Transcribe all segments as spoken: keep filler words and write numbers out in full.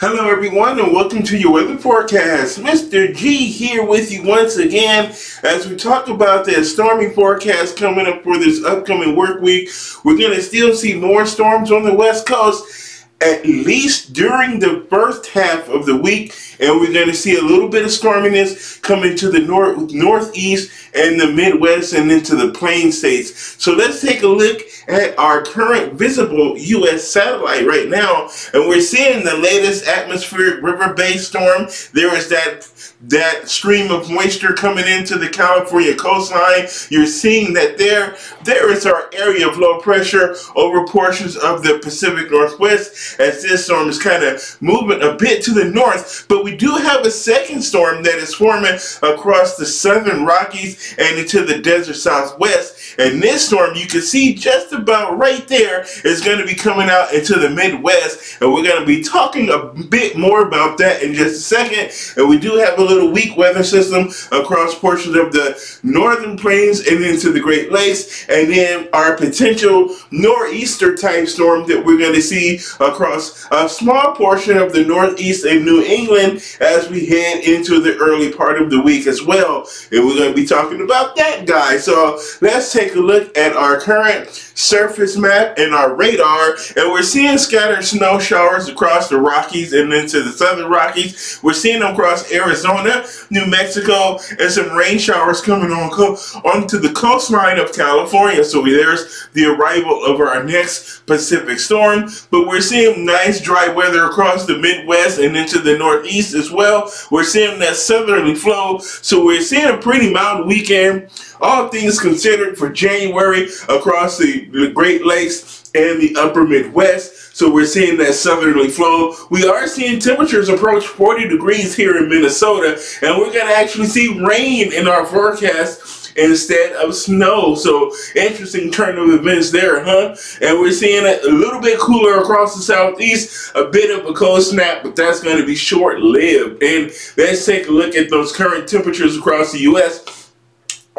Hello everyone and welcome to your weather forecast. Mister G here with you once again as we talk about that stormy forecast coming up for this upcoming work week. We're going to still see more storms on the west coast, at least during the first half of the week, and we're going to see a little bit of storminess coming to the north, northeast and the midwest and into the plain states. So let's take a look at our current visible U S satellite right now, and we're seeing the latest atmospheric river-based storm. There is that that stream of moisture coming into the California coastline. You're seeing that there. There is our area of low pressure over portions of the Pacific Northwest as this storm is kind of moving a bit to the north, but we do have a second storm that is forming across the southern Rockies and into the desert Southwest, and this storm you can see just about right there is going to be coming out into the Midwest, and we're going to be talking a bit more about that in just a second. And we do have a little weak weather system across portions of the northern plains and into the Great Lakes, and then our potential nor'easter type storm that we're going to see across a small portion of the northeast and New England as we head into the early part of the week as well. And we're going to be talking about that, guys. So let's take a look at our current surface map and our radar. And we're seeing scattered snow showers across the Rockies and into the southern Rockies. We're seeing them across Arizona, New Mexico, and some rain showers coming on co onto the coastline of California. So there's the arrival of our next Pacific storm. But we're seeing nice dry weather across the Midwest and into the northeast as well. We're seeing that southerly flow, so we're seeing a pretty mild weekend, all things considered, for January across the Great Lakes and the upper Midwest. So we're seeing that southerly flow. We are seeing temperatures approach forty degrees here in Minnesota, and we're going to actually see rain in our forecast instead of snow. So interesting turn of events there, huh? And we're seeing a little bit cooler across the southeast, a bit of a cold snap, but that's going to be short-lived. And let's take a look at those current temperatures across the U S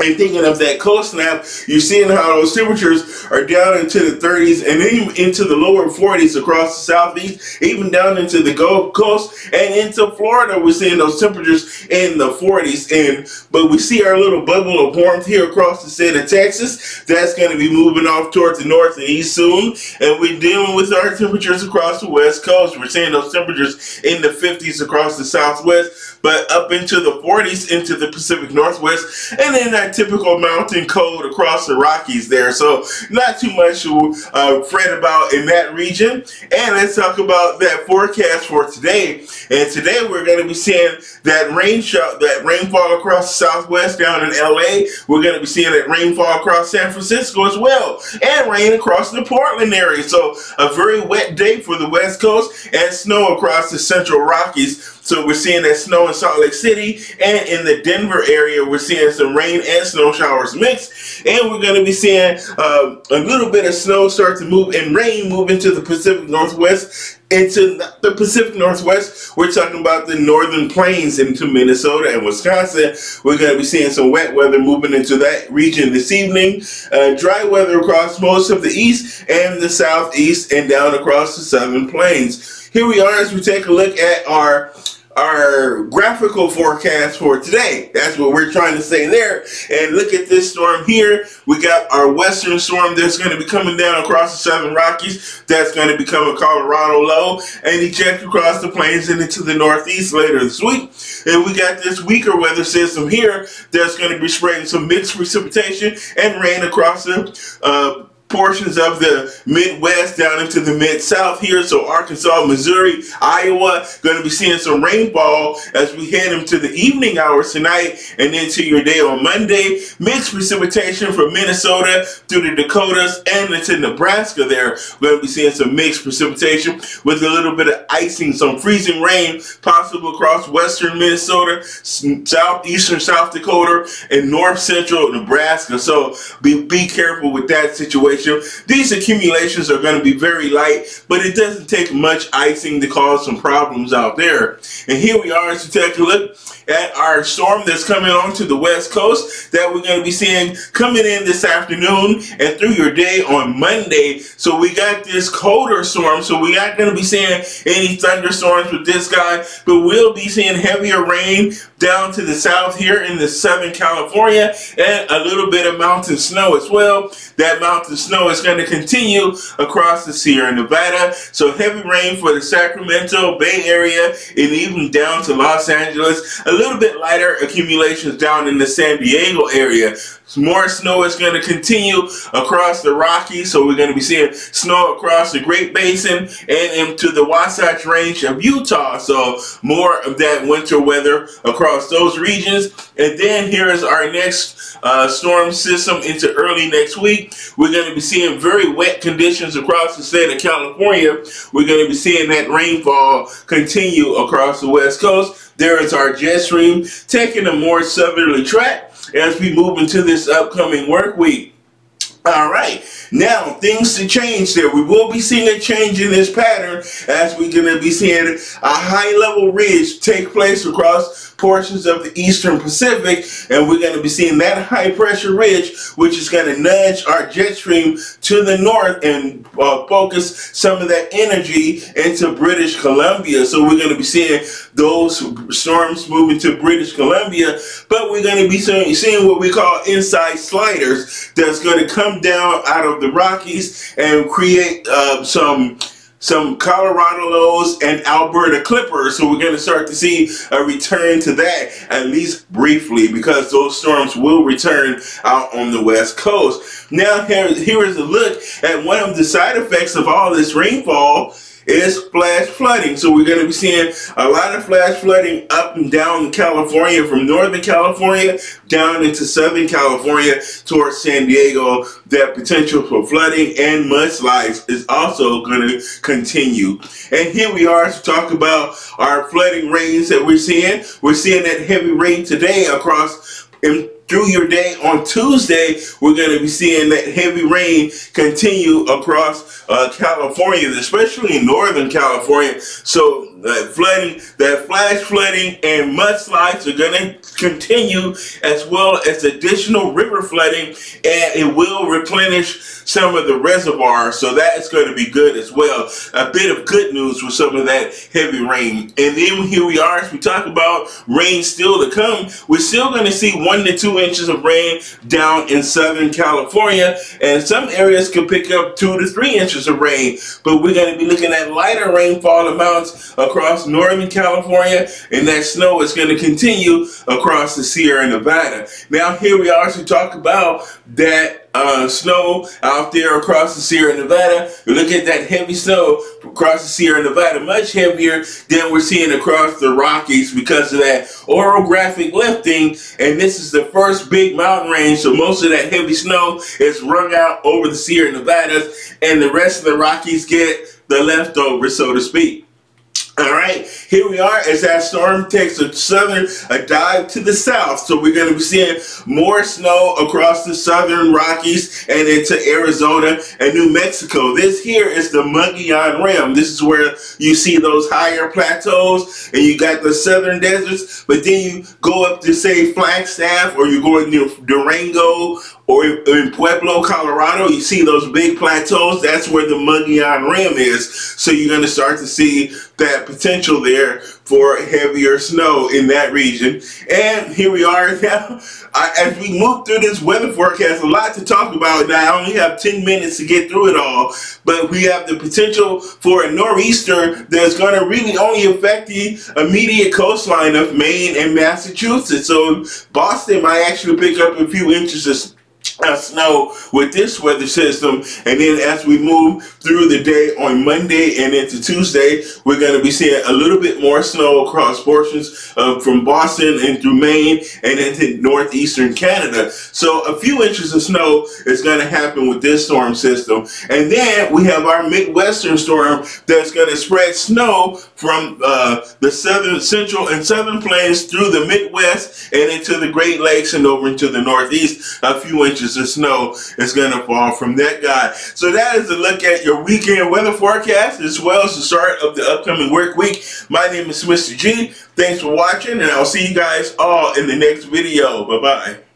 And thinking of that cold snap, you're seeing how those temperatures are down into the thirties and then into the lower forties across the southeast, even down into the Gulf Coast and into Florida. We're seeing those temperatures in the forties, and but we see our little bubble of warmth here across the state of Texas. That's going to be moving off towards the north and east soon, and we're dealing with our temperatures across the west coast. We're seeing those temperatures in the fifties across the southwest, but up into the forties into the Pacific Northwest, and then that typical mountain cold across the Rockies there. So not too much to uh, fret about in that region. And let's talk about that forecast for today. And today we're going to be seeing that rain shot, that rainfall across the southwest down in L A. We're going to be seeing that rainfall across San Francisco as well, and rain across the Portland area. So a very wet day for the west coast, and snow across the central Rockies. So we're seeing that snow in Salt Lake City, and in the Denver area we're seeing some rain and snow showers mixed, and we're going to be seeing uh, a little bit of snow start to move and rain move into the Pacific Northwest. Into the Pacific Northwest, we're talking about the northern plains into Minnesota and Wisconsin. We're going to be seeing some wet weather moving into that region this evening. Uh, dry weather across most of the east and the southeast and down across the southern plains. Here we are as we take a look at our our graphical forecast for today. That's what we're trying to say there. And look at this storm here. We got our western storm that's going to be coming down across the southern Rockies. That's going to become a Colorado low and eject across the plains and into the northeast later this week. And we got this weaker weather system here that's going to be spreading some mixed precipitation and rain across the uh, portions of the Midwest down into the Mid-South here. So Arkansas, Missouri, Iowa, going to be seeing some rainfall as we head into the evening hours tonight and into your day on Monday. Mixed precipitation from Minnesota through the Dakotas and into Nebraska there. We're going to be seeing some mixed precipitation with a little bit of icing, some freezing rain possible across western Minnesota, southeastern South Dakota, and north central Nebraska. So be, be careful with that situation glacier. These accumulations are going to be very light, but it doesn't take much icing to cause some problems out there. And here we are to take a look at our storm that's coming on to the west coast that we're going to be seeing coming in this afternoon and through your day on Monday. So we got this colder storm, so we're not going to be seeing any thunderstorms with this guy, but we'll be seeing heavier rain down to the south here in the southern California and a little bit of mountain snow as well. That mountain snow is going to continue across the Sierra Nevada. So heavy rain for the Sacramento Bay Area and even down to Los Angeles. A little bit lighter accumulations down in the San Diego area. More snow is going to continue across the Rockies, so we're going to be seeing snow across the Great Basin and into the Wasatch Range of Utah. So more of that winter weather across those regions. And then here is our next uh, storm system into early next week. We're going to be seeing very wet conditions across the state of California. We're going to be seeing that rainfall continue across the west coast. There is our jet stream taking a more southerly track as we move into this upcoming work week. All right, now things to change there. We will be seeing a change in this pattern as we're going to be seeing a high level ridge take place across portions of the eastern Pacific, and we're going to be seeing that high pressure ridge, which is going to nudge our jet stream to the north and uh, focus some of that energy into British Columbia. So we're going to be seeing those storms moving to British Columbia, but we're going to be seeing what we call inside sliders that's going to come down out of the Rockies and create uh, some some Colorado lows and Alberta Clippers. So we're going to start to see a return to that, at least briefly, because those storms will return out on the west coast. Now here, here is a look at one of the side effects of all this rainfall is flash flooding. So we're going to be seeing a lot of flash flooding up and down California, from northern California down into southern California towards San Diego. That potential for flooding and mudslides is also going to continue. And here we are to talk about our flooding rains that we're seeing. We're seeing that heavy rain today across in through your day on Tuesday. We're going to be seeing that heavy rain continue across uh, California, especially in northern California. So that flooding, that flash flooding and mudslides are going to continue, as well as additional river flooding, and it will replenish some of the reservoirs. So that is going to be good as well. A bit of good news with some of that heavy rain. And then here we are as we talk about rain still to come. We're still going to see one to two inches of rain down in southern California, and some areas can pick up two to three inches of rain, but we're going to be looking at lighter rainfall amounts across northern California, and that snow is going to continue across the Sierra Nevada. Now here we are to talk about that Uh, snow out there across the Sierra Nevada. Look at that heavy snow across the Sierra Nevada, much heavier than we're seeing across the Rockies because of that orographic lifting, and this is the first big mountain range, so most of that heavy snow is rung out over the Sierra Nevadas, and the rest of the Rockies get the leftover, so to speak. All right, here we are as that storm takes a southern, a dive to the south. So we're going to be seeing more snow across the southern Rockies and into Arizona and New Mexico. This here is the Mogollon Rim. This is where you see those higher plateaus and you got the southern deserts, but then you go up to, say, Flagstaff, or you're going near Durango, or in Pueblo, Colorado, you see those big plateaus. That's where the Mogollon Rim is. So you're going to start to see that potential there for heavier snow in that region. And here we are now. As we move through this weather forecast, a lot to talk about. Now, I only have ten minutes to get through it all, but we have the potential for a nor'easter that's going to really only affect the immediate coastline of Maine and Massachusetts. So Boston might actually pick up a few inches of Uh, snow with this weather system. And then as we move through the day on Monday and into Tuesday, we're going to be seeing a little bit more snow across portions uh, from Boston and through Maine and into northeastern Canada. So a few inches of snow is going to happen with this storm system. And then we have our Midwestern storm that's going to spread snow from uh, the southern, central and southern plains through the Midwest and into the Great Lakes and over into the Northeast. A few inches inches of snow is going to fall from that guy. So that is a look at your weekend weather forecast as well as the start of the upcoming work week. My name is Mister G. Thanks for watching, and I'll see you guys all in the next video. Bye-bye.